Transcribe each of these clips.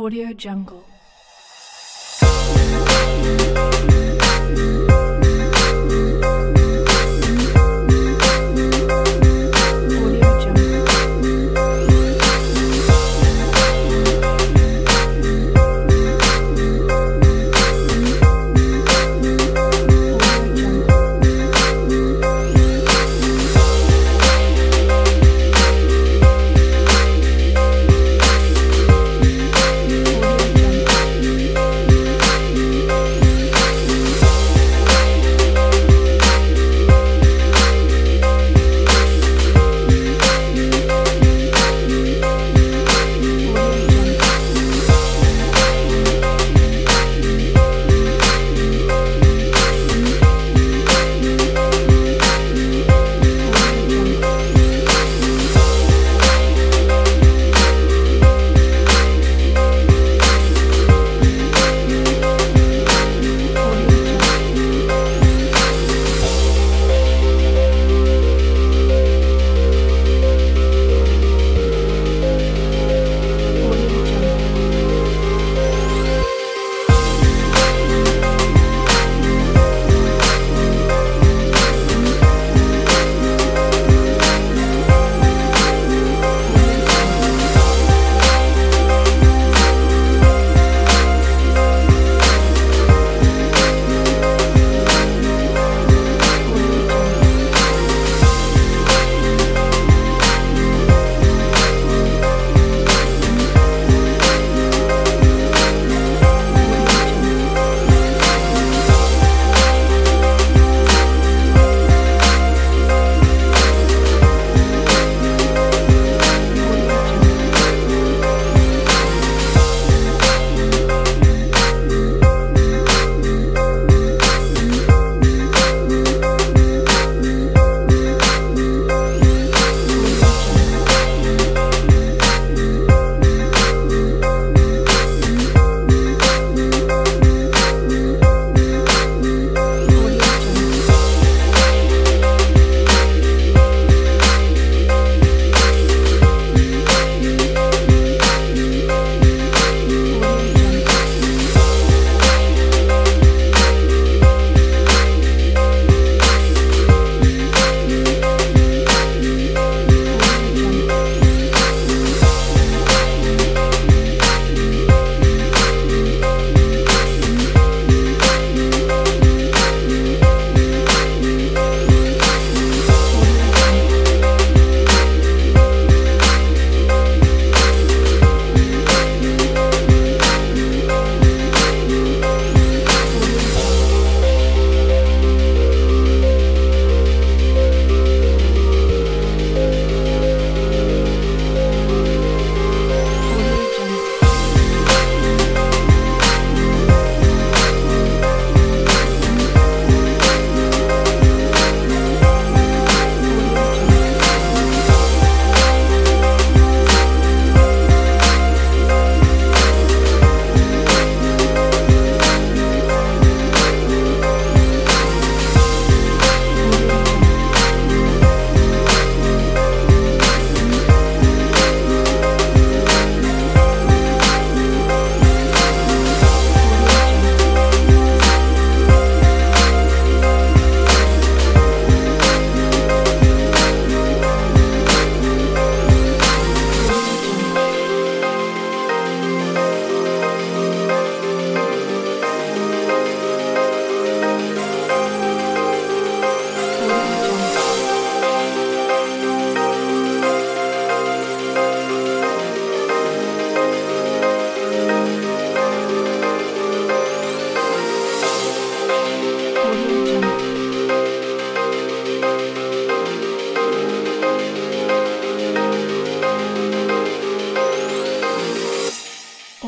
Audio Jungle.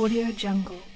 Audio Jungle.